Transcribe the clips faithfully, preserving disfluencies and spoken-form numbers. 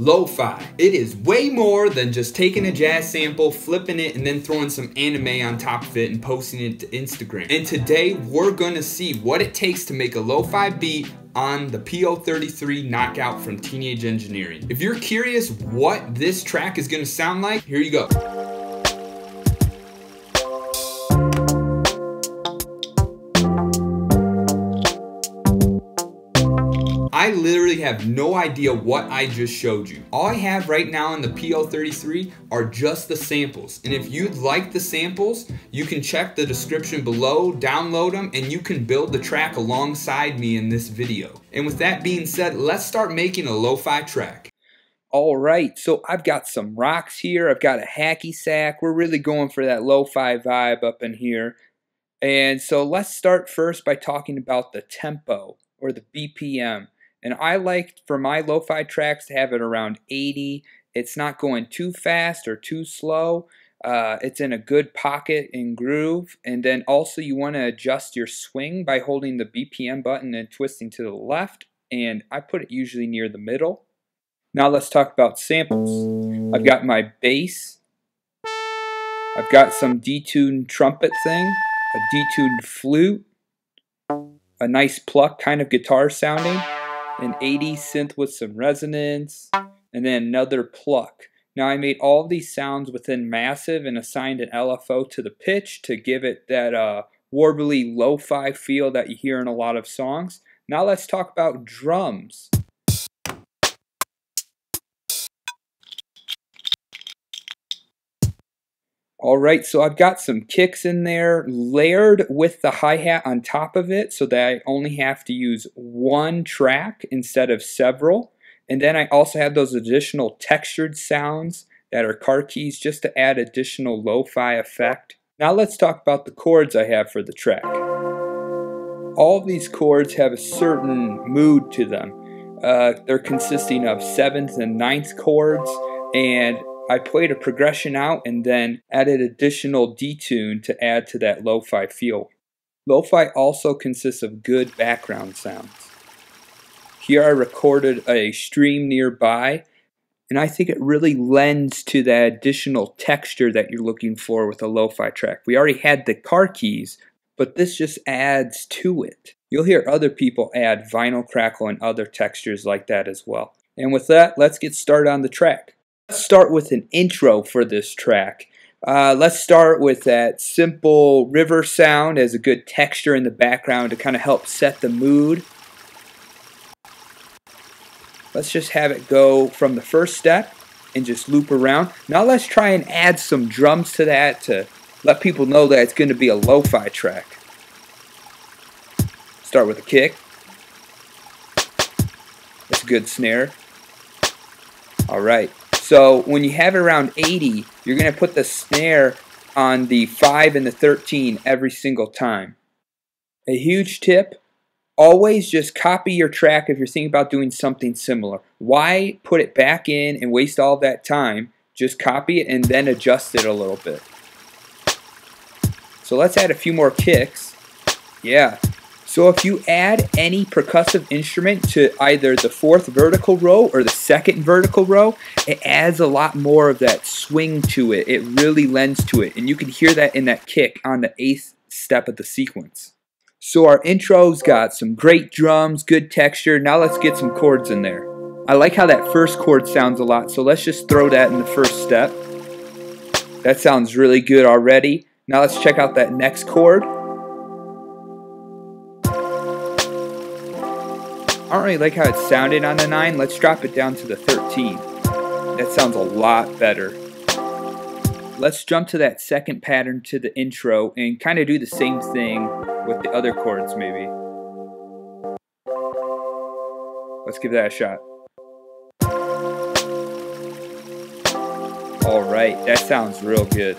Lo-fi. It is way more than just taking a jazz sample, flipping it, and then throwing some anime on top of it and posting it to Instagram. And today we're gonna see what it takes to make a lo-fi beat on the P O thirty-three Knockout from Teenage Engineering. If you're curious what this track is gonna sound like, here you go. I literally have no idea what I just showed you. All I have right now in the P O thirty-three are just the samples. And if you'd like the samples, you can check the description below, download them, and you can build the track alongside me in this video. And with that being said, let's start making a lo-fi track. All right, so I've got some rocks here. I've got a hacky sack. We're really going for that lo-fi vibe up in here. And so let's start first by talking about the tempo or the B P M. And I like for my lo-fi tracks to have it around eighty. It's not going too fast or too slow. Uh, it's in a good pocket and groove. And then also you want to adjust your swing by holding the B P M button and twisting to the left. And I put it usually near the middle. Now let's talk about samples. I've got my bass. I've got some detuned trumpet thing, a detuned flute, a nice pluck kind of guitar sounding, an eighty synth with some resonance, and then another pluck. Now I made all of these sounds within Massive and assigned an L F O to the pitch to give it that uh, warbly lo-fi feel that you hear in a lot of songs. Now let's talk about drums. Alright, so I've got some kicks in there layered with the hi-hat on top of it so that I only have to use one track instead of several. And then I also have those additional textured sounds that are car keys just to add additional lo-fi effect. Now let's talk about the chords I have for the track. All of these chords have a certain mood to them. Uh, they're consisting of seventh and ninth chords, and I played a progression out and then added additional detune to add to that lo-fi feel. Lo-fi also consists of good background sounds. Here I recorded a stream nearby, and I think it really lends to that additional texture that you're looking for with a lo-fi track. We already had the car keys, but this just adds to it. You'll hear other people add vinyl crackle and other textures like that as well. And with that, let's get started on the track. Let's start with an intro for this track. Uh, let's start with that simple river sound as a good texture in the background to kind of help set the mood. Let's just have it go from the first step and just loop around. Now let's try and add some drums to that to let people know that it's going to be a lo-fi track. Start with a kick. That's a good snare. All right. So when you have it around eighty, you're going to put the snare on the five and the thirteen every single time. A huge tip, always just copy your track if you're thinking about doing something similar. Why put it back in and waste all that time? Just copy it and then adjust it a little bit. So let's add a few more kicks. Yeah. So if you add any percussive instrument to either the fourth vertical row or the second vertical row, it adds a lot more of that swing to it. It really lends to it. And you can hear that in that kick on the eighth step of the sequence. So our intro's got some great drums, good texture. Now let's get some chords in there. I like how that first chord sounds a lot, so let's just throw that in the first step. That sounds really good already. Now let's check out that next chord. I don't really like how it sounded on the nine. Let's drop it down to the thirteen. That sounds a lot better. Let's jump to that second pattern to the intro and kind of do the same thing with the other chords maybe. Let's give that a shot. Alright, that sounds real good.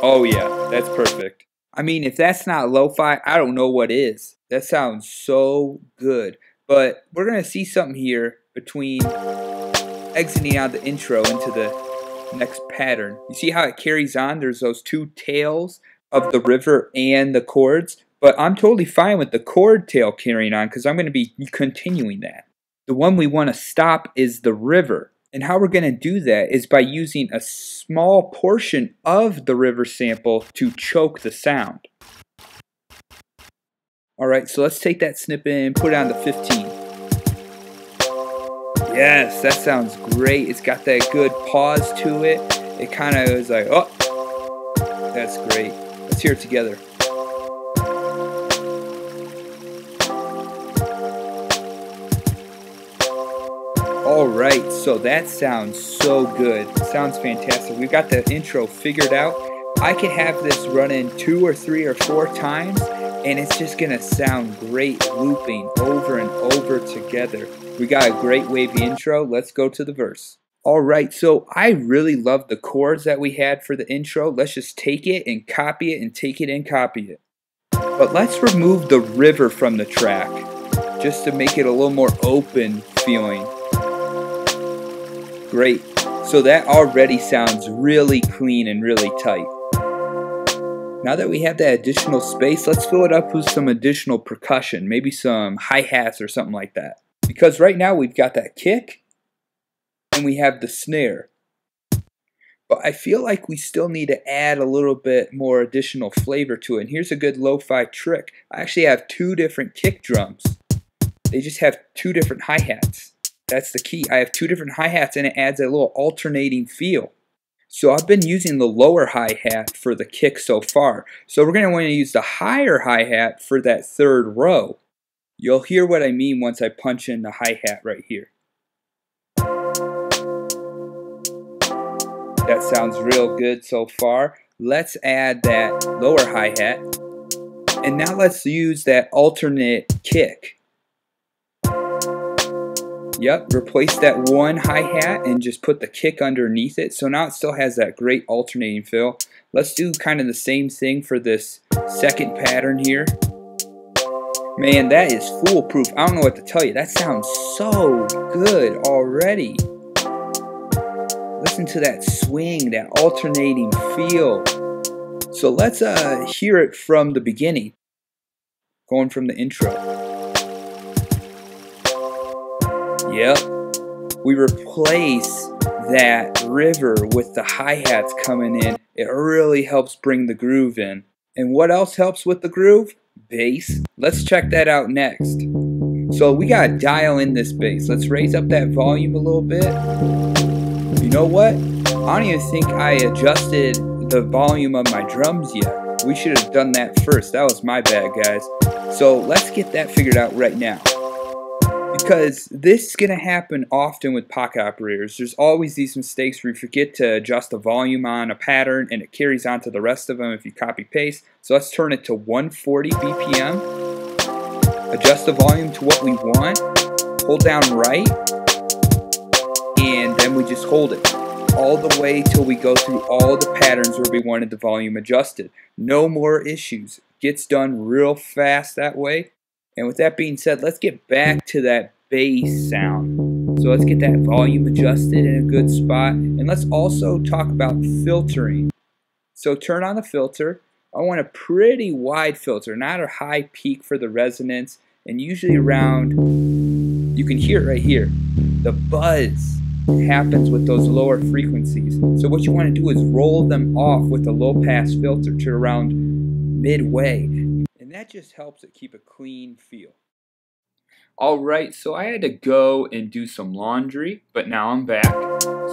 Oh yeah, that's perfect. I mean, if that's not lo-fi, I don't know what is. That sounds so good. But we're going to see something here between exiting out the intro into the next pattern. You see how it carries on? There's those two tails of the river and the chords. But I'm totally fine with the chord tail carrying on because I'm going to be continuing that. The one we want to stop is the river. And how we're going to do that is by using a small portion of the river sample to choke the sound. Alright, so let's take that snippet and put it on the fifteen. Yes, that sounds great. It's got that good pause to it. It kind of is like, oh, that's great. Let's hear it together. Alright, so that sounds so good. It sounds fantastic. We've got the intro figured out. I could have this running two or three or four times, and it's just going to sound great looping over and over together. We got a great wavy intro. Let's go to the verse. Alright, so I really love the chords that we had for the intro. Let's just take it and copy it and take it and copy it. But let's remove the river from the track just to make it a little more open feeling. Great. So that already sounds really clean and really tight. Now that we have that additional space, let's fill it up with some additional percussion, maybe some hi-hats or something like that. Because right now we've got that kick and we have the snare. But I feel like we still need to add a little bit more additional flavor to it. And here's a good lo-fi trick. I actually have two different kick drums. They just have two different hi-hats. That's the key. I have two different hi-hats and it adds a little alternating feel. So I've been using the lower hi-hat for the kick so far. So we're going to want to use the higher hi-hat for that third row. You'll hear what I mean once I punch in the hi-hat right here. That sounds real good so far. Let's add that lower hi-hat. And now let's use that alternate kick. Yep, replace that one hi-hat and just put the kick underneath it. So now it still has that great alternating feel. Let's do kind of the same thing for this second pattern here. Man, that is foolproof. I don't know what to tell you. That sounds so good already. Listen to that swing, that alternating feel. So let's uh, hear it from the beginning, going from the intro. Yep, we replace that river with the hi-hats coming in. It really helps bring the groove in. And what else helps with the groove? Bass. Let's check that out next. So we gotta dial in this bass. Let's raise up that volume a little bit. You know what? I don't even think I adjusted the volume of my drums yet. We should have done that first. That was my bad, guys. So let's get that figured out right now. Because this is going to happen often with pocket operators. There's always these mistakes where you forget to adjust the volume on a pattern and it carries on to the rest of them if you copy paste. So let's turn it to one forty B P M. Adjust the volume to what we want. Hold down right. And then we just hold it all the way till we go through all the patterns where we wanted the volume adjusted. No more issues. Gets done real fast that way. And with that being said, let's get back to that bass sound. So let's get that volume adjusted in a good spot. And let's also talk about filtering. So turn on the filter. I want a pretty wide filter, not a high peak for the resonance. And usually around, you can hear it right here. The buzz happens with those lower frequencies. So what you want to do is roll them off with a low pass filter to around midway. And that just helps it keep a clean feel. Alright, so I had to go and do some laundry, but now I'm back.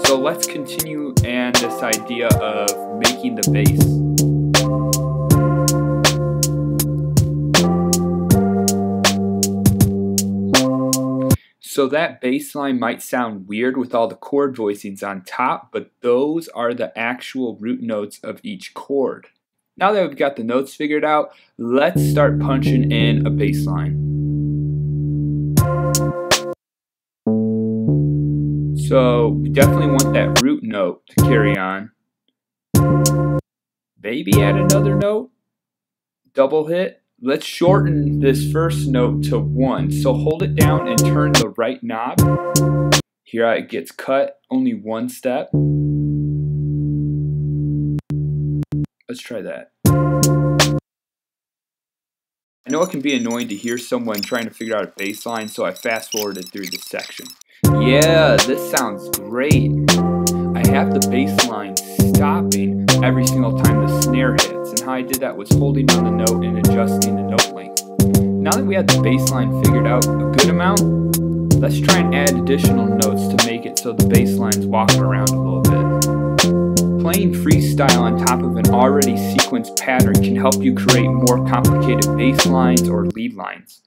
So let's continue and this idea of making the bass. So that bass line might sound weird with all the chord voicings on top, but those are the actual root notes of each chord. Now that we've got the notes figured out, let's start punching in a bass line. So we definitely want that root note to carry on. Maybe add another note. Double hit. Let's shorten this first note to one. So hold it down and turn the right knob. Here it gets cut, only one step. Let's try that. I know it can be annoying to hear someone trying to figure out a bass line, so I fast forwarded through this section. Yeah, this sounds great. I have the bass line stopping every single time the snare hits, and how I did that was holding on the note and adjusting the note length. Now that we had the bass line figured out a good amount, let's try and add additional notes to make it so the bass line's walking around a little bit. Playing freestyle on top of an already sequenced pattern can help you create more complicated bass lines or lead lines.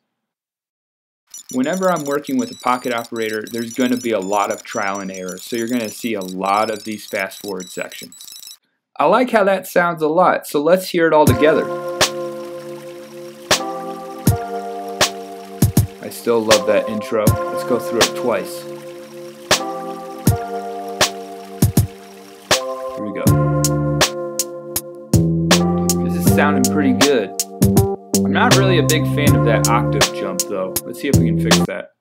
Whenever I'm working with a pocket operator, there's going to be a lot of trial and error, so you're going to see a lot of these fast forward sections. I like how that sounds a lot, so let's hear it all together. I still love that intro. Let's go through it twice. Here we go. This is sounding pretty good. I'm not really a big fan of that octave jump though. Let's see if we can fix that.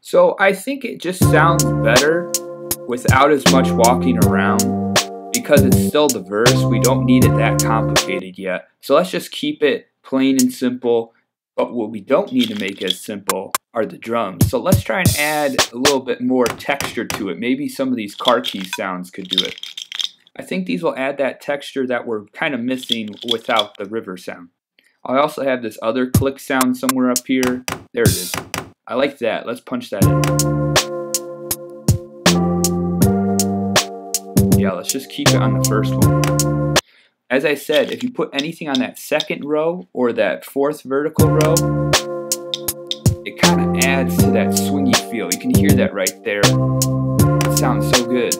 So I think it just sounds better without as much walking around. Because it's still the verse, we don't need it that complicated yet. So let's just keep it plain and simple. But what we don't need to make as simple are the drums. So let's try and add a little bit more texture to it. Maybe some of these car key sounds could do it. I think these will add that texture that we're kind of missing without the river sound. I also have this other click sound somewhere up here. There it is. I like that. Let's punch that in. Yeah, let's just keep it on the first one. As I said, if you put anything on that second row or that fourth vertical row, it kind of adds to that swingy feel. You can hear that right there. It sounds so good.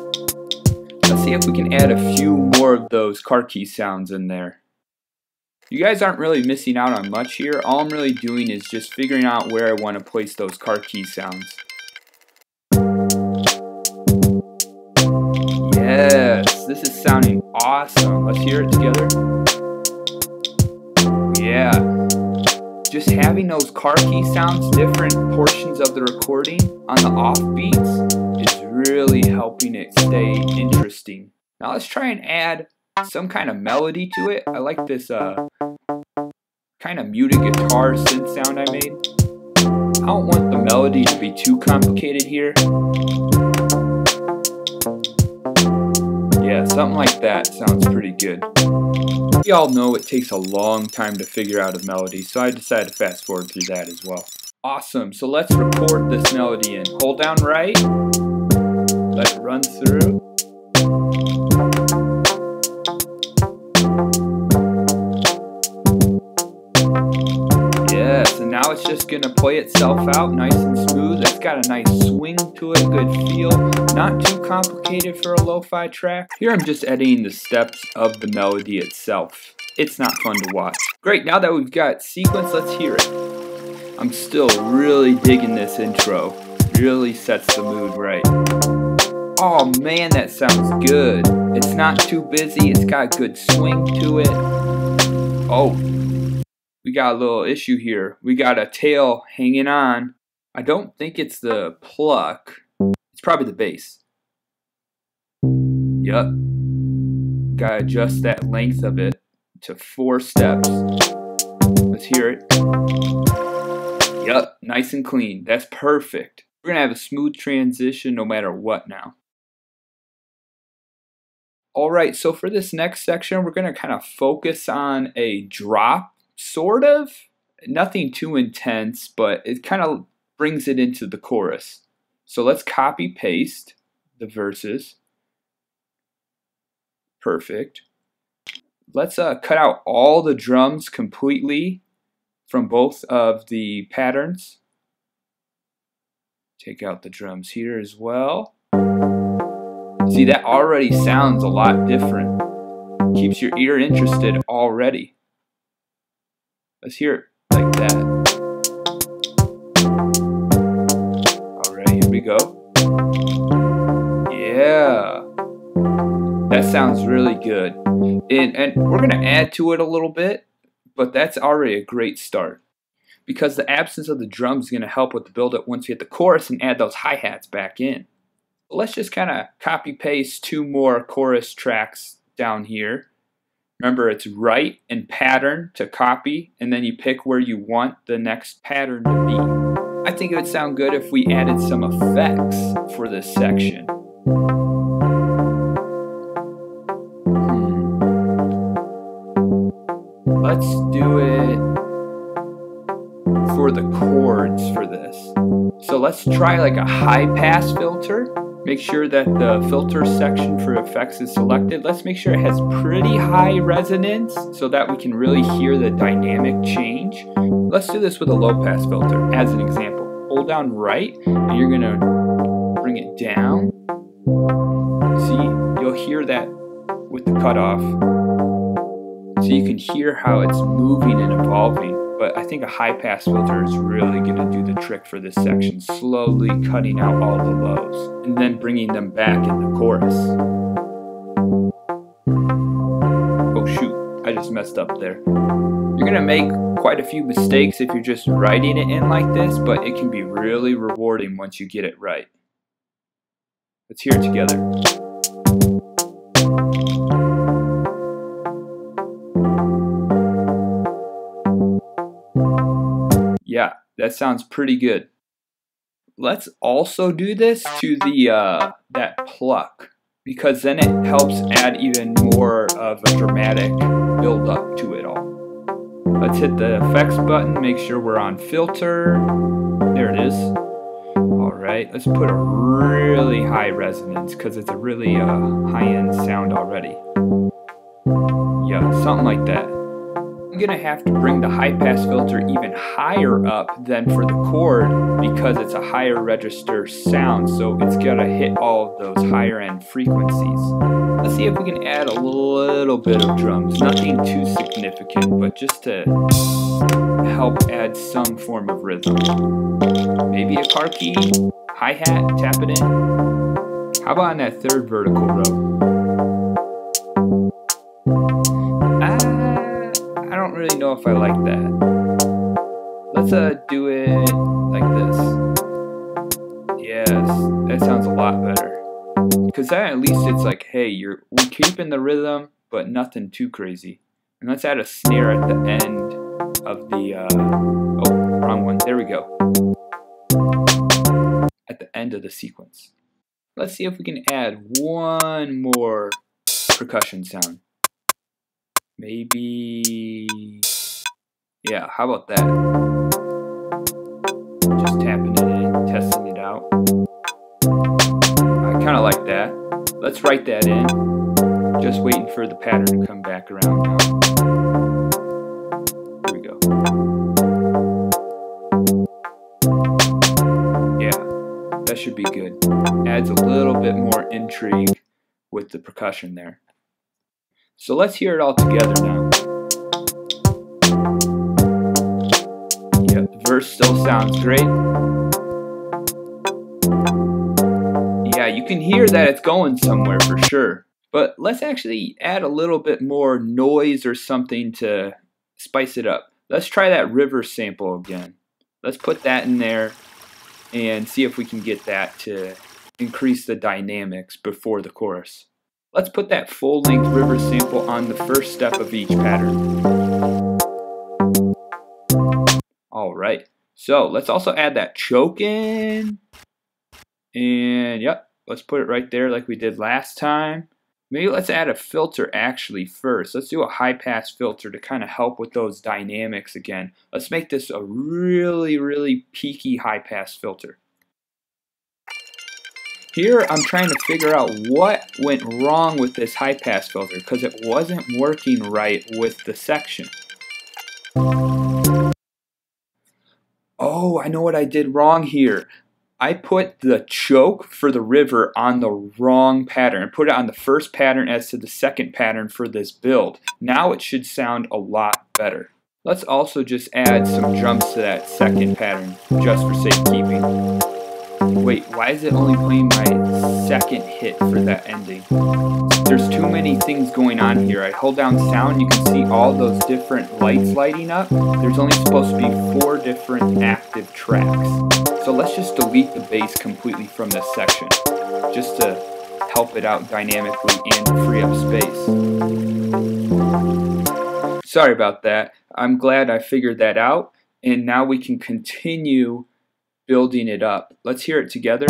Let's see if we can add a few more of those car key sounds in there. You guys aren't really missing out on much here. All I'm really doing is just figuring out where I want to place those car key sounds. Yes, this is sounding awesome. Let's hear it together. Yeah. Just having those car key sounds, different portions of the recording on the off beats, is really helping it stay interesting. Now let's try and add some kind of melody to it. I like this uh, kind of muted guitar synth sound I made. I don't want the melody to be too complicated here. Yeah, something like that sounds pretty good. We all know it takes a long time to figure out a melody, so I decided to fast forward through that as well. Awesome, so let's record this melody in. Hold down right, let it run through. Yes, and now it's just gonna play itself out nice and smooth. It's got a nice swing to it, good feel. Not too complicated for a lo-fi track. Here I'm just editing the steps of the melody itself. It's not fun to watch. Great, now that we've got sequence, let's hear it. I'm still really digging this intro. Really sets the mood right. Oh man, that sounds good. It's not too busy, it's got good swing to it. Oh. We got a little issue here. We got a tail hanging on. I don't think it's the pluck. It's probably the bass. Yup. Gotta adjust that length of it to four steps. Let's hear it. Yup, nice and clean. That's perfect. We're gonna have a smooth transition no matter what now. Alright, so for this next section, we're gonna kind of focus on a drop. Sort of. Nothing too intense, but it kind of brings it into the chorus. So let's copy paste the verses. Perfect. Let's uh, cut out all the drums completely from both of the patterns. Take out the drums here as well. See, that already sounds a lot different. Keeps your ear interested already. Let's hear it like that. Alright, here we go. Yeah. That sounds really good. And, and we're going to add to it a little bit, but that's already a great start. Because the absence of the drums is going to help with the build-up once you hit the chorus and add those hi-hats back in. Let's just kind of copy-paste two more chorus tracks down here. Remember, it's right and pattern to copy, and then you pick where you want the next pattern to be. I think it would sound good if we added some effects for this section. Let's do it for the chords for this. So let's try like a high pass filter. Make sure that the filter section for effects is selected. Let's make sure it has pretty high resonance so that we can really hear the dynamic change. Let's do this with a low pass filter as an example. Hold down right and you're gonna bring it down. See, you'll hear that with the cutoff. So you can hear how it's moving and evolving. But I think a high pass filter is really going to do the trick for this section, slowly cutting out all the lows and then bringing them back in the chorus. Oh shoot, I just messed up there. You're going to make quite a few mistakes if you're just writing it in like this, but it can be really rewarding once you get it right. Let's hear it together. Yeah, that sounds pretty good. Let's also do this to the uh, that pluck, because then it helps add even more of a dramatic build up to it all. Let's hit the effects button, make sure we're on filter. There it is. All right, let's put a really high resonance because it's a really uh, high-end sound already. Yeah, something like that. I'm going to have to bring the high pass filter even higher up than for the chord because it's a higher register sound, so it's going to hit all of those higher end frequencies. Let's see if we can add a little bit of drums, nothing too significant, but just to help add some form of rhythm. Maybe a guitar key, hi-hat, tap it in. How about on that third vertical row? I don't really know if I like that. Let's uh, do it like this. Yes, that sounds a lot better. Because then at least it's like, hey, you're we're keeping the rhythm, but nothing too crazy. And let's add a snare at the end of the, uh, oh, wrong one, there we go. At the end of the sequence. Let's see if we can add one more percussion sound. Maybe, yeah, how about that? Just tapping it in, testing it out. I kind of like that. Let's write that in. Just waiting for the pattern to come back around now. Here we go. Yeah, that should be good. Adds a little bit more intrigue with the percussion there. So let's hear it all together now. Yeah, the verse still sounds great. Yeah, you can hear that it's going somewhere for sure. But let's actually add a little bit more noise or something to spice it up. Let's try that river sample again. Let's put that in there and see if we can get that to increase the dynamics before the chorus. Let's put that full-length river sample on the first step of each pattern. All right, so let's also add that choke in. And yep, let's put it right there like we did last time. Maybe let's add a filter actually first. Let's do a high-pass filter to kind of help with those dynamics again. Let's make this a really, really peaky high-pass filter. Here, I'm trying to figure out what went wrong with this high pass filter because it wasn't working right with the section. Oh, I know what I did wrong here. I put the choke for the river on the wrong pattern. I put it on the first pattern as to the second pattern for this build. Now it should sound a lot better. Let's also just add some drums to that second pattern just for safekeeping. Wait, why is it only playing my second hit for that ending? There's too many things going on here. I hold down sound, you can see all those different lights lighting up. There's only supposed to be four different active tracks. So let's just delete the bass completely from this section, just to help it out dynamically and free up space. Sorry about that. I'm glad I figured that out, and now we can continue building it up. Let's hear it together.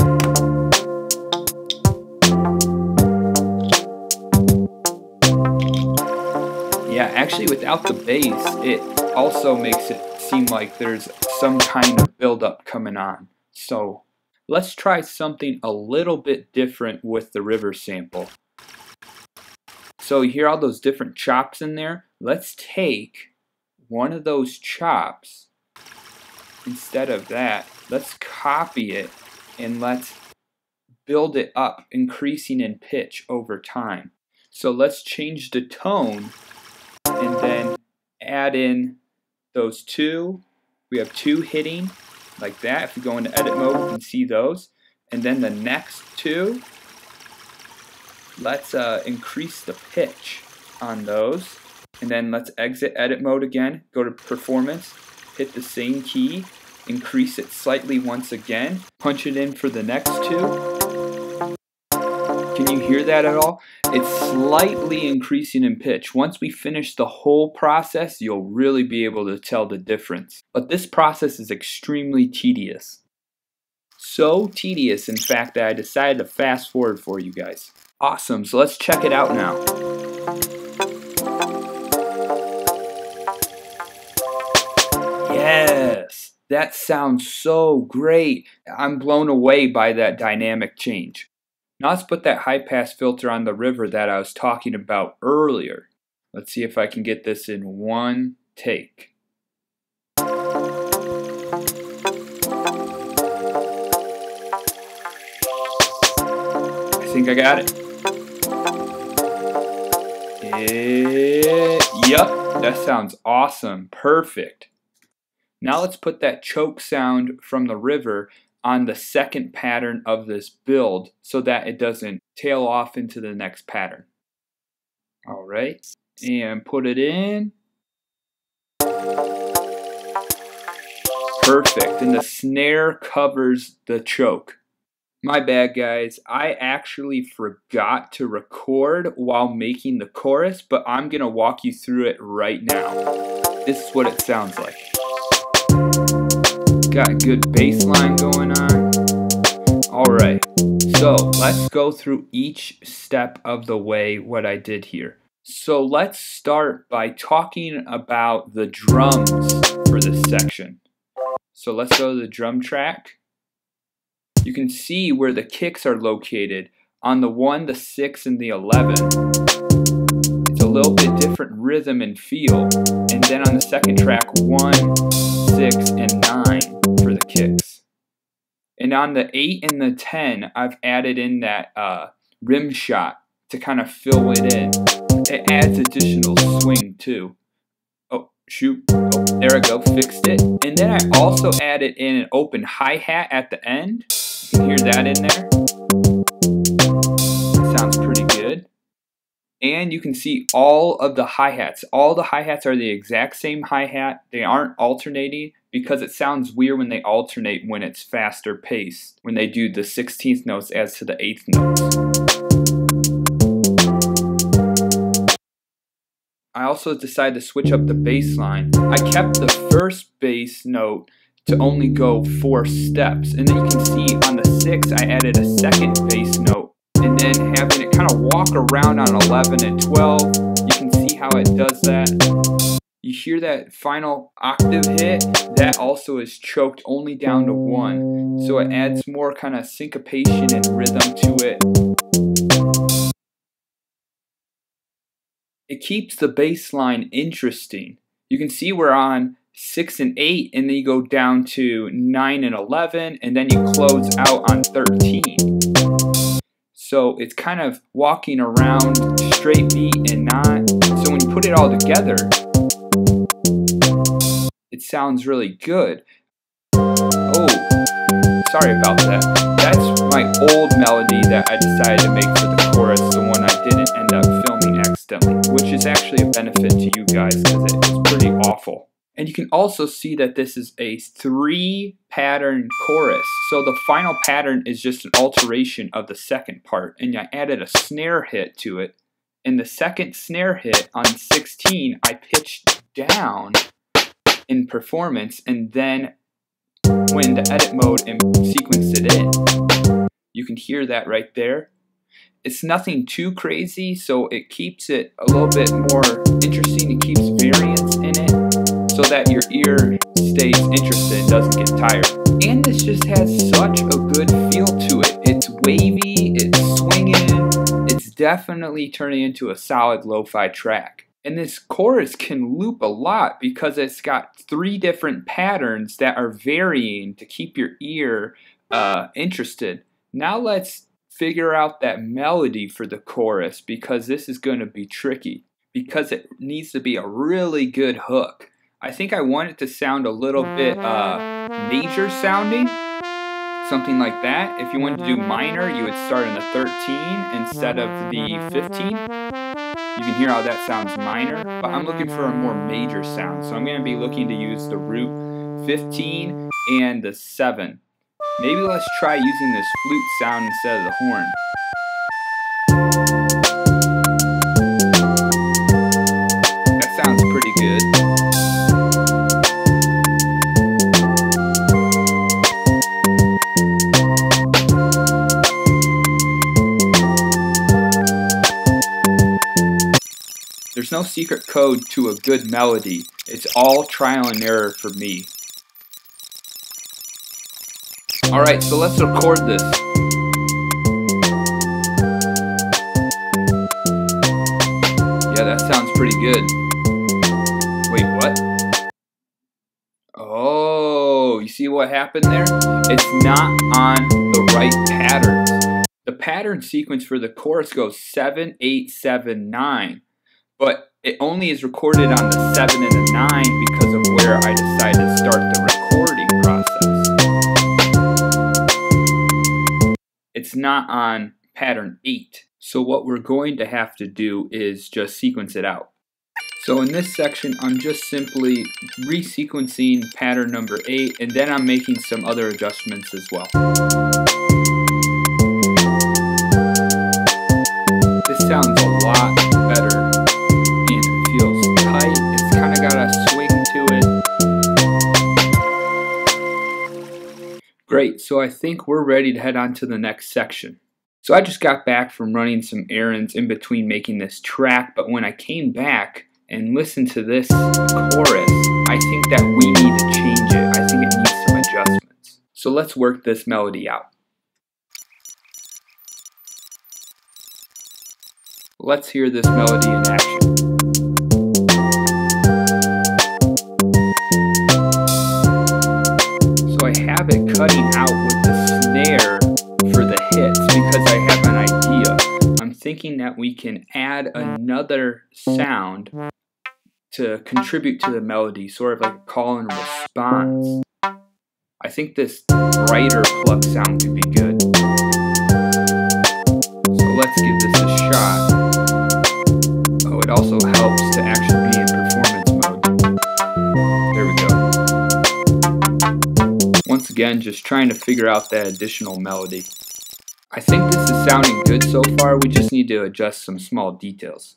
Yeah, actually without the bass, it also makes it seem like there's some kind of buildup coming on. So let's try something a little bit different with the river sample. So you hear all those different chops in there. Let's take one of those chops. Instead of that, let's copy it and let's build it up, increasing in pitch over time. So let's change the tone and then add in those two. We have two hitting like that. If we go into edit mode, we can see those. And then the next two, let's uh, increase the pitch on those. And then let's exit edit mode again, go to performance, hit the same key, increase it slightly once again, punch it in for the next two. Can you hear that at all? It's slightly increasing in pitch. Once we finish the whole process, you'll really be able to tell the difference. But this process is extremely tedious. So tedious, in fact, that I decided to fast forward for you guys. Awesome, so let's check it out now. Yes, that sounds so great. I'm blown away by that dynamic change. Now let's put that high pass filter on the river that I was talking about earlier. Let's see if I can get this in one take. I think I got it. It, yep, that sounds awesome. Perfect. Now let's put that choke sound from the river on the second pattern of this build so that it doesn't tail off into the next pattern. All right, and put it in. Perfect, and the snare covers the choke. My bad, guys. I actually forgot to record while making the chorus, but I'm going to walk you through it right now. This is what it sounds like. Got a good bass line going on. All right. So let's go through each step of the way what I did here. So let's start by talking about the drums for this section. So let's go to the drum track. You can see where the kicks are located on the one, the six, and the eleven. It's a little bit different rhythm and feel. And then on the second track, one, six, and nine for the kicks. And on the eight and the ten, I've added in that uh, rim shot to kind of fill it in. It adds additional swing too. Shoot, oh, there I go, fixed it. And then I also added in an open hi-hat at the end. You can hear that in there. Sounds pretty good. And you can see all of the hi-hats. All the hi-hats are the exact same hi-hat. They aren't alternating because it sounds weird when they alternate when it's faster paced, when they do the sixteenth notes as to the eighth notes. I also decided to switch up the bass line. I kept the first bass note to only go four steps. And then you can see on the six, I added a second bass note. And then having it kind of walk around on eleven and twelve, you can see how it does that. You hear that final octave hit, that also is choked only down to one. So it adds more kind of syncopation and rhythm to it. It keeps the bass line interesting. You can see we're on six and eight, and then you go down to nine and eleven, and then you close out on thirteen. So it's kind of walking around straight beat and not. So when you put it all together, it sounds really good. Oh, sorry about that. That's my old melody that I decided to make for the chorus, the one I didn't end up filming, which is actually a benefit to you guys because it's pretty awful. And you can also see that this is a three pattern chorus. So the final pattern is just an alteration of the second part, and I added a snare hit to it and the second snare hit on sixteen, I pitched down in performance, and then when the edit mode and sequenced it in, you can hear that right there. It's nothing too crazy, so it keeps it a little bit more interesting. It keeps variance in it so that your ear stays interested, doesn't get tired. And this just has such a good feel to it. It's wavy, it's swinging, it's definitely turning into a solid lo-fi track. And this chorus can loop a lot because it's got three different patterns that are varying to keep your ear uh, interested. Now let's figure out that melody for the chorus, because this is going to be tricky, because it needs to be a really good hook. I think I want it to sound a little bit uh, major sounding, something like that. If you wanted to do minor, you would start in the thirteen instead of the fifteen. You can hear how that sounds minor, but I'm looking for a more major sound, so I'm going to be looking to use the root fifteen and the seven. Maybe let's try using this flute sound instead of the horn. That sounds pretty good. There's no secret code to a good melody. It's all trial and error for me. Alright, so let's record this. Yeah, that sounds pretty good. Wait, what? Oh, you see what happened there? It's not on the right pattern. The pattern sequence for the chorus goes seven, eight, seven, nine. But it only is recorded on the seven and the nine because of where I decided to start the recording process. It's not on pattern eight. So what we're going to have to do is just sequence it out. So in this section, I'm just simply resequencing pattern number eight, and then I'm making some other adjustments as well. This sounds a lot better, and it feels tight. It's kind of got a swing to it. Great, so I think we're ready to head on to the next section. So I just got back from running some errands in between making this track, but when I came back and listened to this chorus, I think that we need to change it. I think it needs some adjustments. So let's work this melody out. Let's hear this melody in action. So I have it cutting out with the snare for the hits because I have an idea. I'm thinking that we can add another sound to contribute to the melody, sort of like a call and response. I think this brighter pluck sound could be good. So let's give this a shot. Oh, it also helps to actually be in performance mode. There we go. Once again, just trying to figure out that additional melody. I think this is sounding good so far. We just need to adjust some small details.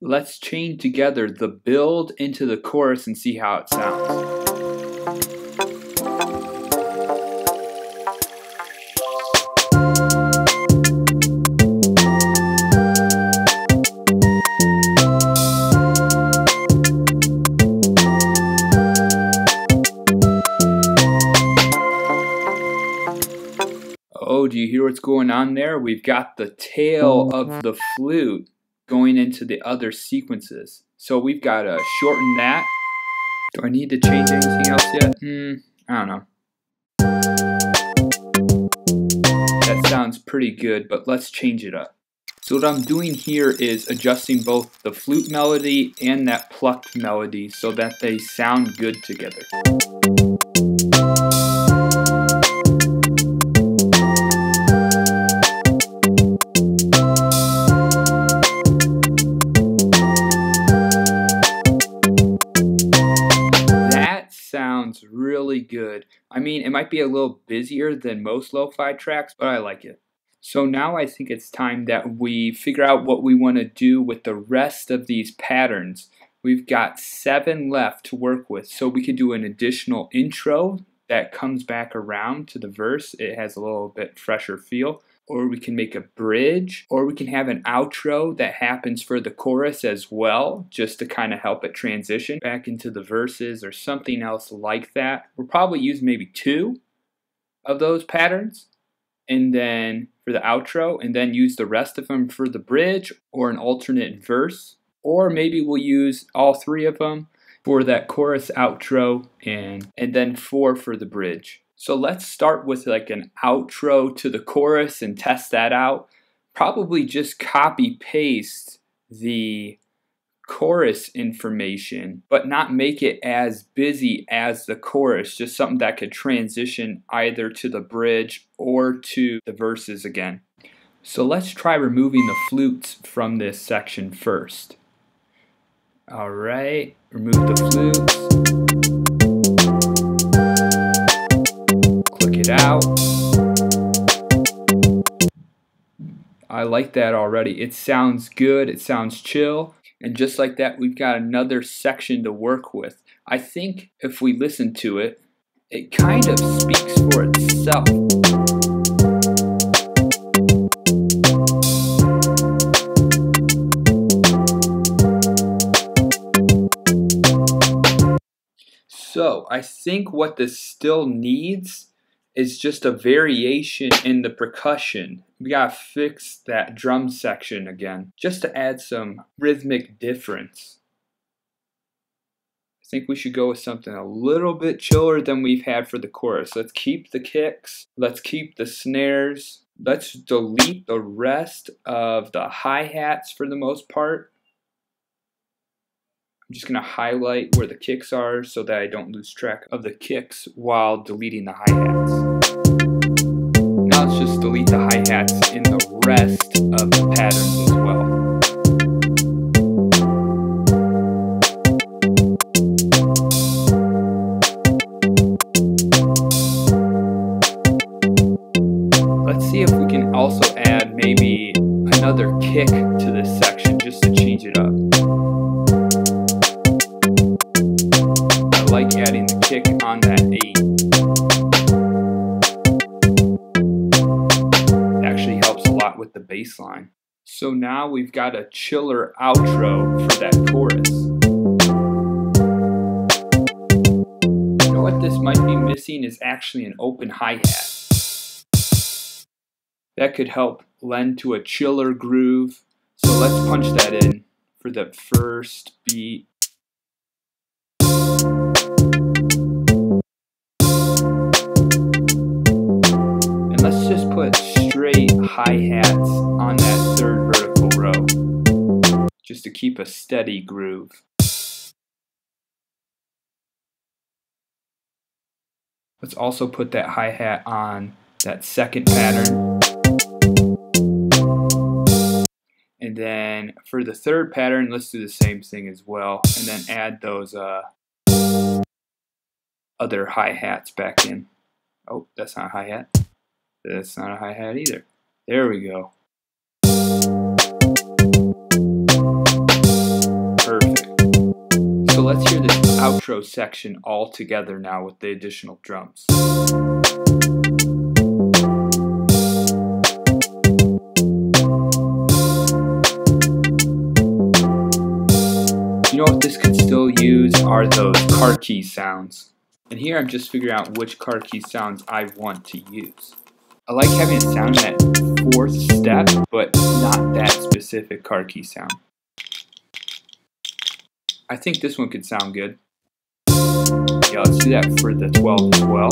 Let's chain together the build into the chorus and see how it sounds. Do you hear what's going on there? We've got the tail of the flute going into the other sequences. So we've got to shorten that. Do I need to change anything else yet? Hmm, I don't know. That sounds pretty good, but let's change it up. So what I'm doing here is adjusting both the flute melody and that plucked melody so that they sound good together. sounds really good. I mean, it might be a little busier than most lo-fi tracks, but I like it. So now I think it's time that we figure out what we want to do with the rest of these patterns. We've got seven left to work with, so we could do an additional intro that comes back around to the verse. It has a little bit fresher feel. Or we can make a bridge, or we can have an outro that happens for the chorus as well, just to kind of help it transition back into the verses or something else like that. We'll probably use maybe two of those patterns, and then for the outro, and then use the rest of them for the bridge or an alternate verse. Or maybe we'll use all three of them for that chorus outro and, and then four for the bridge. So let's start with like an outro to the chorus and test that out. Probably just copy paste the chorus information, but not make it as busy as the chorus, just something that could transition either to the bridge or to the verses again. So let's try removing the flutes from this section first. All right, remove the flutes. Out. I like that already. It sounds good, it sounds chill, and just like that we've got another section to work with. I think if we listen to it, it kind of speaks for itself. So I think what this still needs is just a variation in the percussion. We gotta fix that drum section again, just to add some rhythmic difference. I think we should go with something a little bit chiller than we've had for the chorus. Let's keep the kicks, let's keep the snares, let's delete the rest of the hi-hats for the most part. I'm just gonna highlight where the kicks are so that I don't lose track of the kicks while deleting the hi-hats. Let's just delete the hi-hats in the rest of the patterns as well. Let's see if we can also add maybe another kick to this section just to change it up. I like adding the kick on that eight. With the bass line. So now we've got a chiller outro for that chorus. You know what this might be missing is actually an open hi-hat. That could help lend to a chiller groove. So let's punch that in for the first beat. And let's just put straight hi-hats on that third vertical row, just to keep a steady groove. Let's also put that hi-hat on that second pattern. And then for the third pattern, let's do the same thing as well, and then add those uh, other hi-hats back in. Oh, that's not a hi-hat. That's not a hi-hat either. There we go. Perfect. So let's hear this outro section all together now with the additional drums. You know what this could still use are those car key sounds. And here I'm just figuring out which car key sounds I want to use. I like having it sound in that fourth step, but not that specific car key sound. I think this one could sound good. Yeah, let's do that for the twelve as well.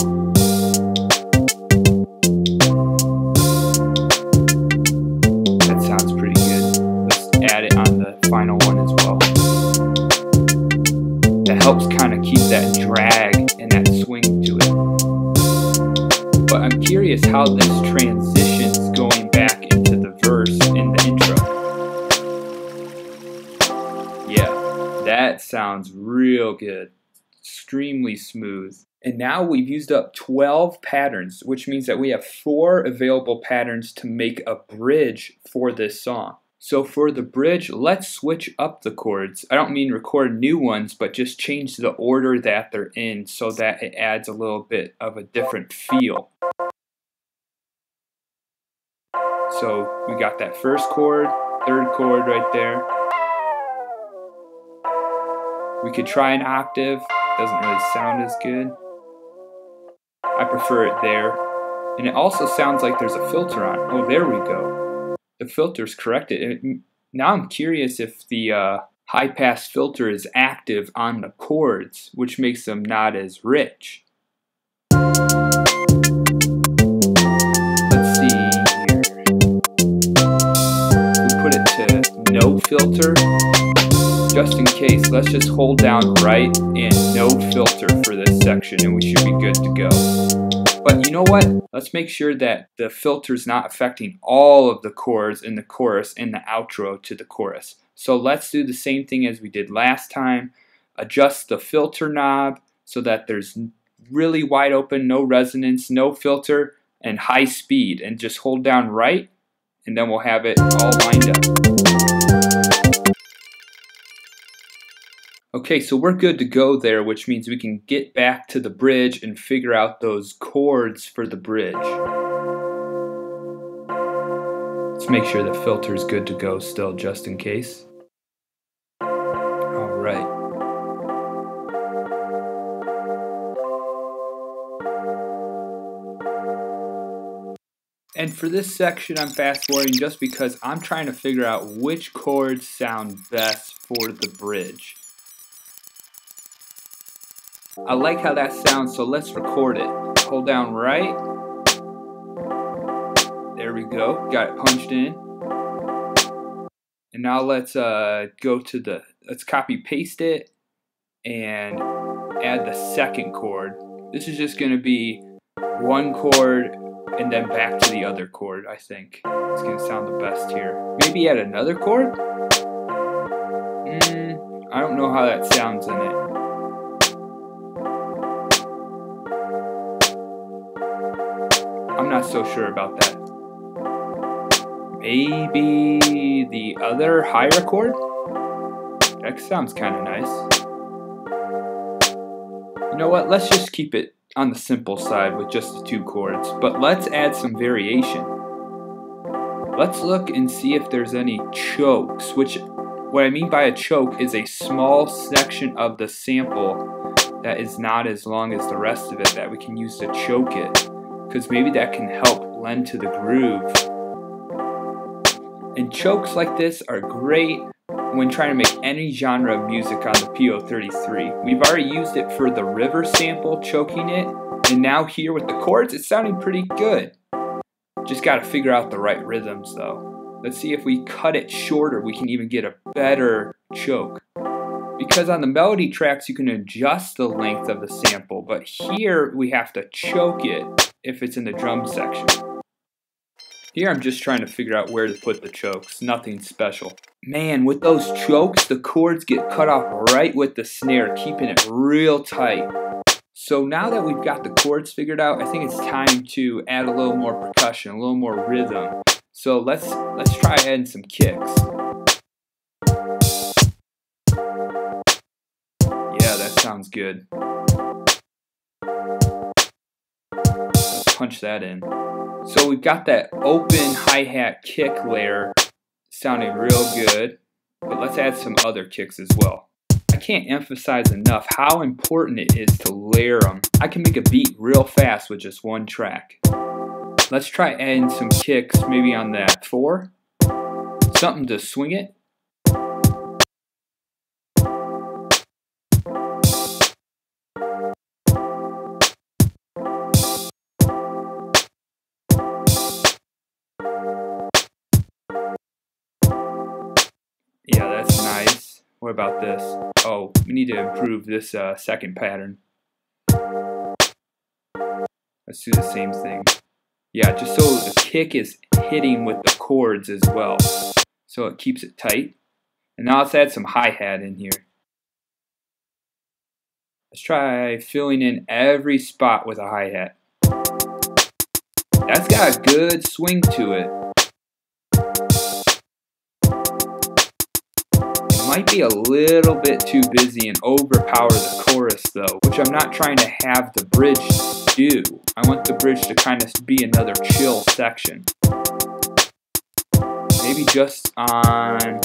That sounds pretty good. Let's add it on the final one as well. That helps kind of keep that drag and that swing to it. But I'm curious how this transitions going back into the verse in the intro. Yeah, that sounds real good. Extremely smooth. And now we've used up twelve patterns, which means that we have four available patterns to make a bridge for this song. So for the bridge, let's switch up the chords. I don't mean record new ones, but just change the order that they're in so that it adds a little bit of a different feel. So we got that first chord, third chord right there. We could try an octave. Doesn't really sound as good. I prefer it there. And it also sounds like there's a filter on. Oh, there we go. The filter's corrected. It, now I'm curious if the uh, high pass filter is active on the chords, which makes them not as rich. Let's see here. We put it to no filter. Just in case, let's just hold down right and no filter for this section and we should be good to go. But you know what? Let's make sure that the filter's not affecting all of the chords in the chorus and the outro to the chorus. So let's do the same thing as we did last time. Adjust the filter knob so that there's really wide open, no resonance, no filter, and high speed. And just hold down right and then we'll have it all lined up. Okay, so we're good to go there, which means we can get back to the bridge and figure out those chords for the bridge. Let's make sure the filter is good to go still, just in case. All right. And for this section, I'm fast-forwarding just because I'm trying to figure out which chords sound best for the bridge. I like how that sounds, so let's record it. Hold down right. There we go. Got it punched in. And now let's uh, go to the, let's copy paste it and add the second chord. This is just going to be one chord and then back to the other chord, I think. It's going to sound the best here. Maybe add another chord? Mm, I don't know how that sounds in it. I'm not so sure about that. Maybe the other higher chord? That sounds kind of nice. You know what? Let's just keep it on the simple side with just the two chords, but let's add some variation. Let's look and see if there's any chokes, which what I mean by a choke is a small section of the sample that is not as long as the rest of it that we can use to choke it. Because maybe that can help lend to the groove. And chokes like this are great when trying to make any genre of music on the P O thirty-three. We've already used it for the river sample, choking it, and now here with the chords, it's sounding pretty good. Just gotta figure out the right rhythms though. Let's see if we cut it shorter, we can even get a better choke. Because on the melody tracks, you can adjust the length of the sample, but here we have to choke it if it's in the drum section. Here I'm just trying to figure out where to put the chokes, nothing special. Man, with those chokes, the chords get cut off right with the snare, keeping it real tight. So now that we've got the chords figured out, I think it's time to add a little more percussion, a little more rhythm. So let's, let's try adding some kicks. Yeah, that sounds good. Let's punch that in. So we've got that open hi-hat kick layer sounding real good, but let's add some other kicks as well. I can't emphasize enough how important it is to layer them. I can make a beat real fast with just one track. Let's try adding some kicks maybe on that four. Something to swing it. Yeah, that's nice. What about this? Oh, we need to improve this uh, second pattern. Let's do the same thing. Yeah, just so the kick is hitting with the chords as well. So it keeps it tight. And now let's add some hi-hat in here. Let's try filling in every spot with a hi-hat. That's got a good swing to it. It might be a little bit too busy and overpower the chorus though, which I'm not trying to have the bridge do. I want the bridge to kind of be another chill section. Maybe just on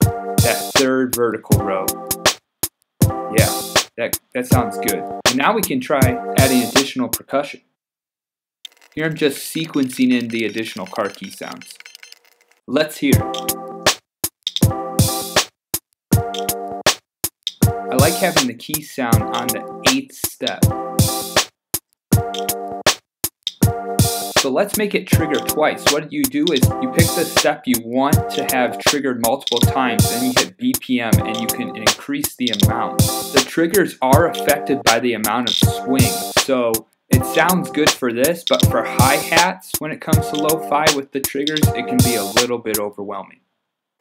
that third vertical row. Yeah, that, that sounds good. And now we can try adding additional percussion. Here I'm just sequencing in the additional car key sounds. Let's hear. I like having the key sound on the eighth step. So let's make it trigger twice. What you do is you pick the step you want to have triggered multiple times, then you hit B P M and you can increase the amount. The triggers are affected by the amount of swing, so it sounds good for this, but for hi-hats, when it comes to lo-fi with the triggers, it can be a little bit overwhelming.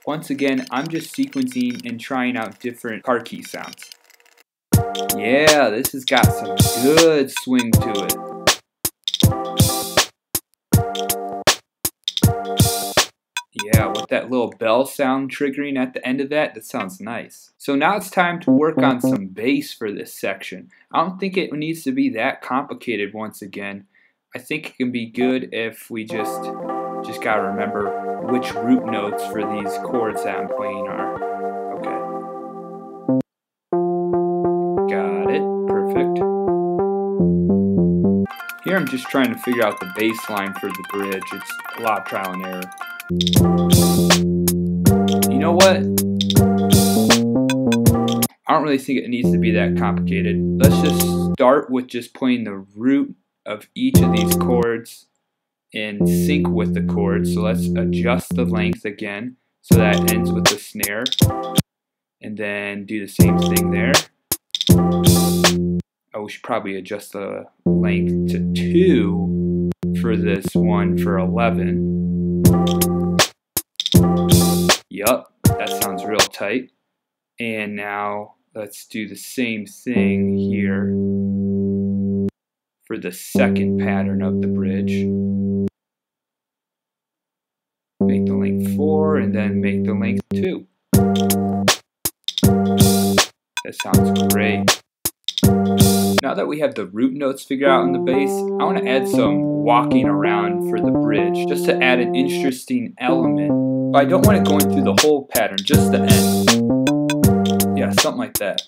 Once again, I'm just sequencing and trying out different car key sounds. Yeah, this has got some good swing to it. Yeah, with that little bell sound triggering at the end of that, that sounds nice. So now it's time to work on some bass for this section. I don't think it needs to be that complicated once again. I think it can be good if we just, just gotta remember which root notes for these chords that I'm playing are. Okay. Got it. Perfect. Here I'm just trying to figure out the bass line for the bridge. It's a lot of trial and error. You know what? I don't really think it needs to be that complicated. Let's just start with just playing the root of each of these chords in sync with the chord. So let's adjust the length again so that it ends with the snare. And then do the same thing there. Oh, we should probably adjust the length to two for this one for eleven. Yup, that sounds real tight. And now let's do the same thing here for the second pattern of the bridge. Make the length four and then make the length two. That sounds great. Now that we have the root notes figured out in the bass, I want to add some walking around for the bridge, just to add an interesting element. But I don't want it going through the whole pattern, just the end. Yeah, something like that.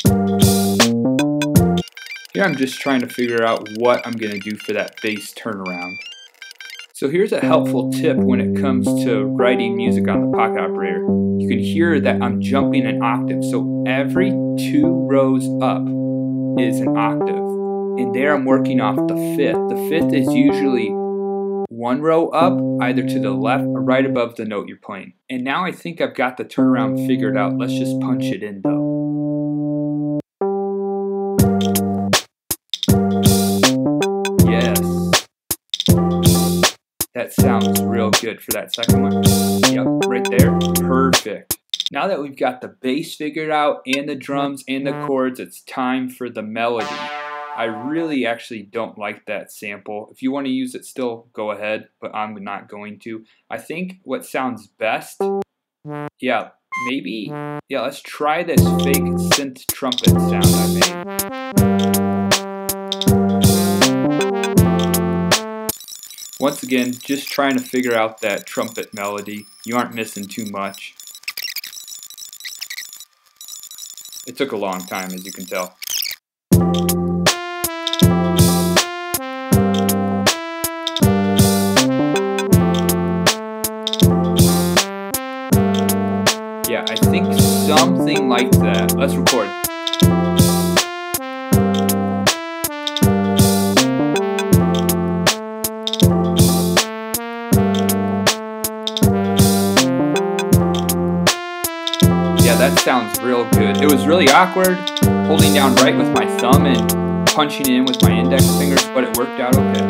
Here I'm just trying to figure out what I'm going to do for that bass turnaround. So here's a helpful tip when it comes to writing music on the Pocket Operator. You can hear that I'm jumping an octave, so every two rows up is an octave. And there I'm working off the fifth. The fifth is usually one row up, either to the left or right above the note you're playing. And now I think I've got the turnaround figured out. Let's just punch it in though. Yes. That sounds real good for that second one. Yep, right there. Perfect. Now that we've got the bass figured out, and the drums, and the chords, it's time for the melody. I really actually don't like that sample. If you want to use it still, go ahead, but I'm not going to. I think what sounds best, yeah, maybe, yeah, let's try this fake synth trumpet sound I made. Once again, just trying to figure out that trumpet melody. You aren't missing too much. It took a long time, as you can tell. Yeah, I think something like that. Let's record. That sounds real good. It was really awkward holding down right with my thumb and punching in with my index fingers, but it worked out okay.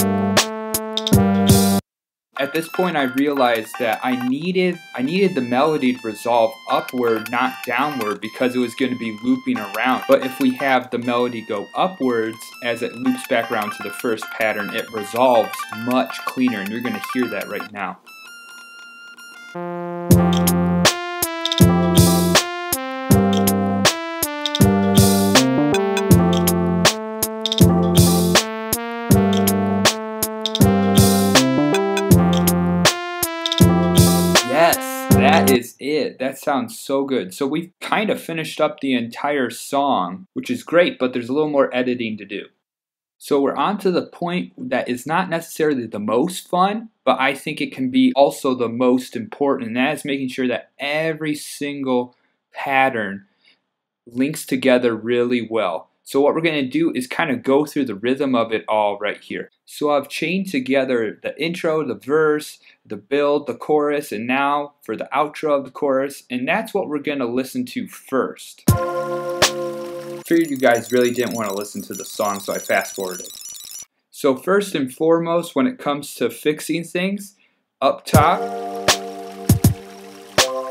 At this point, I realized that I needed I needed the melody to resolve upward, not downward, because it was going to be looping around. But if we have the melody go upwards, as it loops back around to the first pattern, it resolves much cleaner, and you're going to hear that right now. That is it. That sounds so good. So we've kind of finished up the entire song, which is great, but there's a little more editing to do. So we're on to the point that is not necessarily the most fun, but I think it can be also the most important, and that is making sure that every single pattern links together really well. So what we're going to do is kind of go through the rhythm of it all right here. So I've chained together the intro, the verse, the build, the chorus, and now for the outro of the chorus, and that's what we're going to listen to first. I figured you guys really didn't want to listen to the song, so I fast forwarded. So first and foremost, when it comes to fixing things, up top,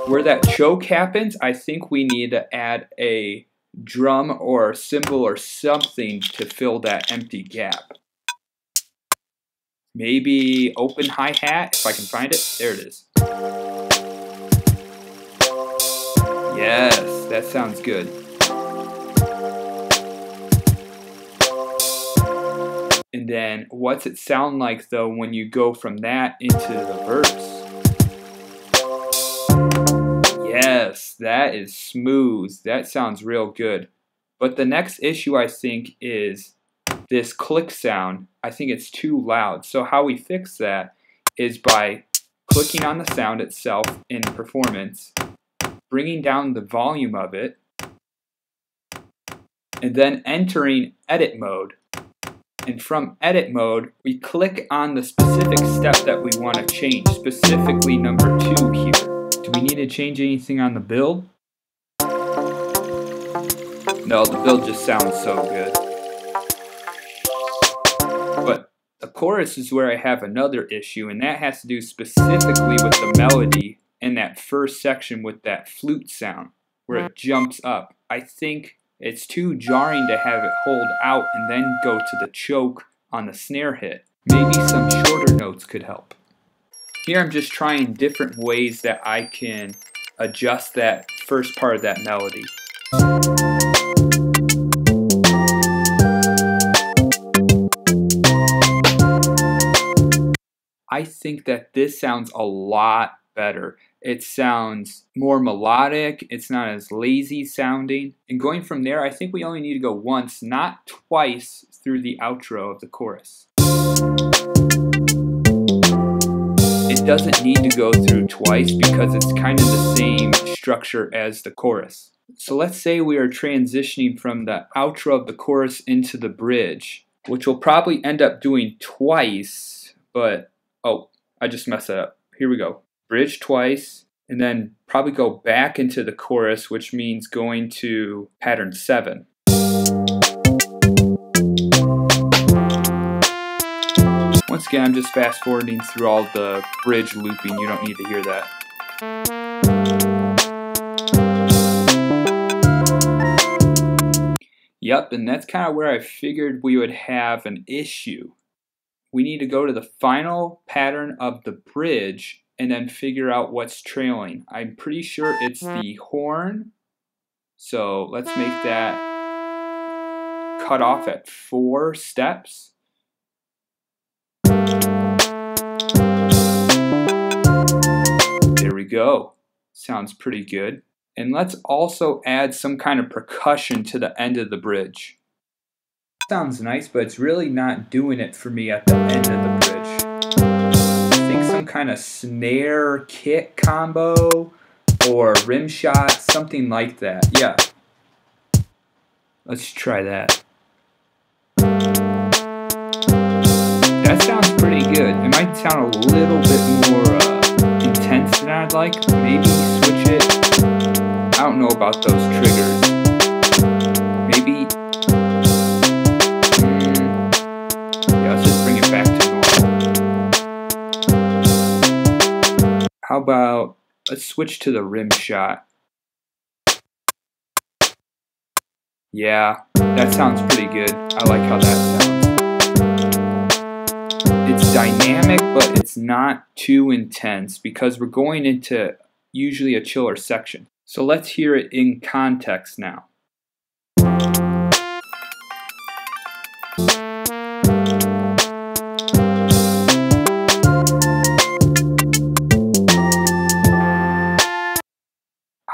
where that choke happens, I think we need to add a drum or cymbal or something to fill that empty gap. Maybe open hi-hat if I can find it. There it is. Yes, that sounds good. And then what's it sound like though when you go from that into the verse? Yes, that is smooth. That sounds real good. But the next issue, I think, is this click sound. I think it's too loud. So how we fix that is by clicking on the sound itself in performance, bringing down the volume of it, and then entering edit mode. And from edit mode, we click on the specific step that we want to change, specifically number two here. Do we need to change anything on the build? No, the build just sounds so good. But the chorus is where I have another issue, and that has to do specifically with the melody in that first section with that flute sound, where it jumps up. I think it's too jarring to have it hold out and then go to the choke on the snare hit. Maybe some shorter notes could help. Here I'm just trying different ways that I can adjust that first part of that melody. I think that this sounds a lot better. It sounds more melodic, it's not as lazy sounding. And going from there, I think we only need to go once, not twice, through the outro of the chorus. Doesn't need to go through twice because it's kind of the same structure as the chorus. So let's say we are transitioning from the outro of the chorus into the bridge, which we'll probably end up doing twice, but oh, I just messed that up. Here we go. Bridge twice, and then probably go back into the chorus, which means going to pattern seven. Once again, I'm just fast forwarding through all the bridge looping. You don't need to hear that. Yep, and that's kind of where I figured we would have an issue. We need to go to the final pattern of the bridge and then figure out what's trailing. I'm pretty sure it's the horn. So let's make that cut off at four steps. Go. Sounds pretty good. And let's also add some kind of percussion to the end of the bridge. Sounds nice, but it's really not doing it for me at the end of the bridge. I think some kind of snare kick combo or rim shot, something like that. Yeah. Let's try that. That sounds pretty good. It might sound a little bit more uh, intense than I'd like. Maybe switch it. I don't know about those triggers. Maybe. Mm. Yeah, let's just bring it back to normal. about, let's switch to the rim shot. Yeah, that sounds pretty good. I like how that sounds. It's dynamic, but it's not too intense because we're going into usually a chiller section. So let's hear it in context now.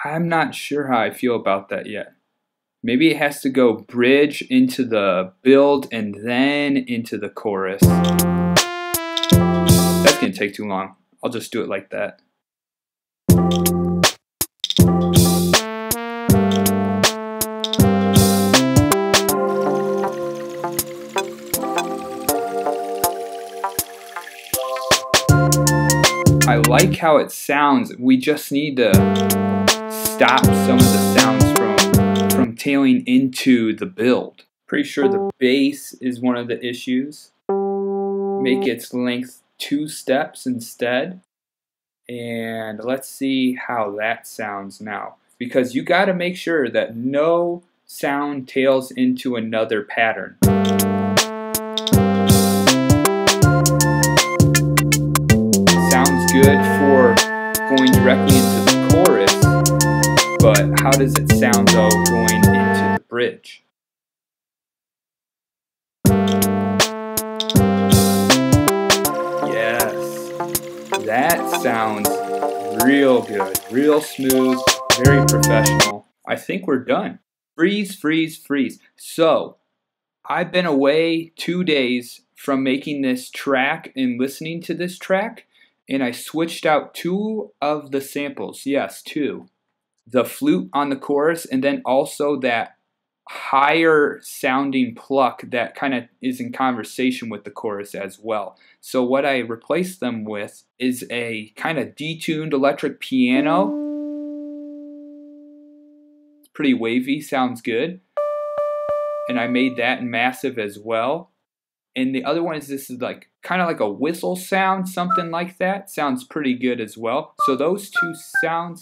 I'm not sure how I feel about that yet. Maybe it has to go bridge into the build and then into the chorus. That's gonna take too long. I'll just do it like that. I like how it sounds. We just need to stop some of the sounds from, from tailing into the build. Pretty sure the bass is one of the issues. Make its length two steps instead. And let's see how that sounds now. Because you gotta make sure that no sound tails into another pattern. Sounds good for going directly into the chorus, but how does it sound though going into the bridge? Yes, that sounds real good, real smooth, very professional. I think we're done. Freeze, freeze, freeze. So, I've been away two days from making this track and listening to this track, and I switched out two of the samples. Yes, two. The flute on the chorus, and then also that higher sounding pluck that kind of is in conversation with the chorus as well. So what I replaced them with is a kind of detuned electric piano. It's pretty wavy, sounds good. And I made that in Massive as well. And the other one is this is like kind of like a whistle sound, something like that. Sounds pretty good as well. So those two sounds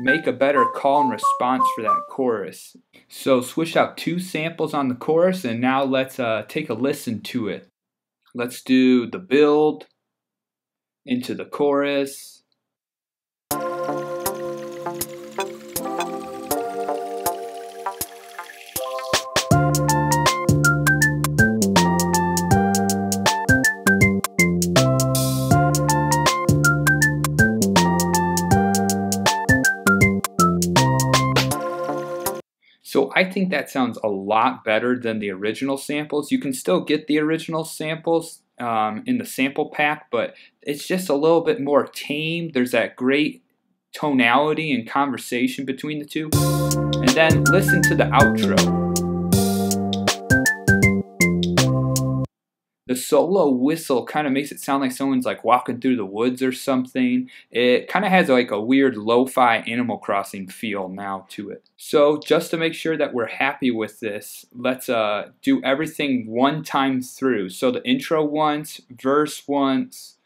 make a better call and response for that chorus. So switched out two samples on the chorus, and now let's uh, take a listen to it. Let's do the build into the chorus. So I think that sounds a lot better than the original samples. You can still get the original samples um, in the sample pack, but it's just a little bit more tame. There's that great tonality and conversation between the two. And then listen to the outro. The solo whistle kind of makes it sound like someone's like walking through the woods or something. It kind of has like a weird lo-fi Animal Crossing feel now to it. So just to make sure that we're happy with this, let's uh, do everything one time through. So the intro once, verse once,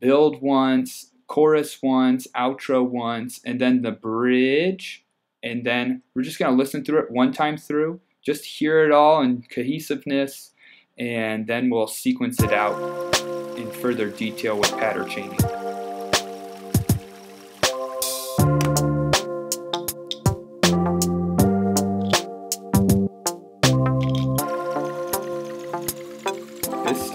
build once, chorus once, outro once, and then the bridge. And then we're just going to listen through it one time through, just hear it all in cohesiveness, and then we'll sequence it out in further detail with pattern chaining.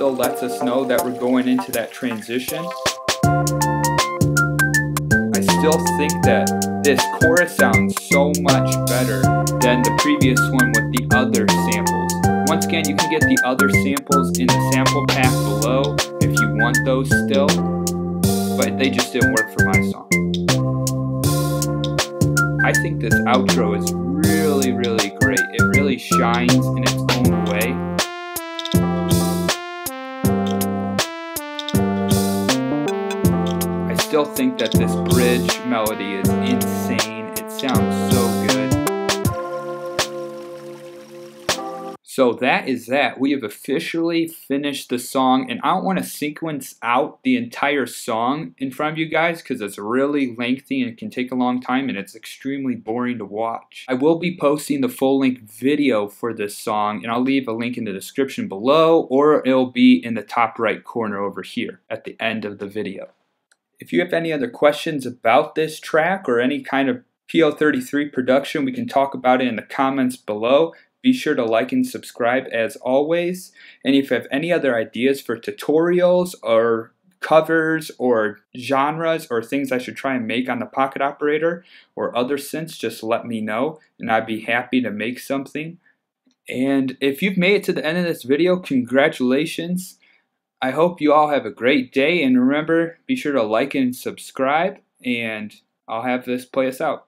Lets us know that we're going into that transition. I still think that this chorus sounds so much better than the previous one with the other samples. Once again, you can get the other samples in the sample pack below if you want those still, but they just didn't work for my song. I think this outro is really, really great. It really shines in its own way. I still think that this bridge melody is insane. It sounds so good. So that is that. We have officially finished the song, and I don't want to sequence out the entire song in front of you guys because it's really lengthy and it can take a long time and it's extremely boring to watch. I will be posting the full-length video for this song, and I'll leave a link in the description below, or it'll be in the top right corner over here at the end of the video. If you have any other questions about this track or any kind of P O thirty-three production, we can talk about it in the comments below. Be sure to like and subscribe as always. And if you have any other ideas for tutorials or covers or genres or things I should try and make on the Pocket Operator or other synths, just let me know and I'd be happy to make something. And if you've made it to the end of this video, congratulations. I hope you all have a great day, and remember, be sure to like and subscribe, and I'll have this play us out.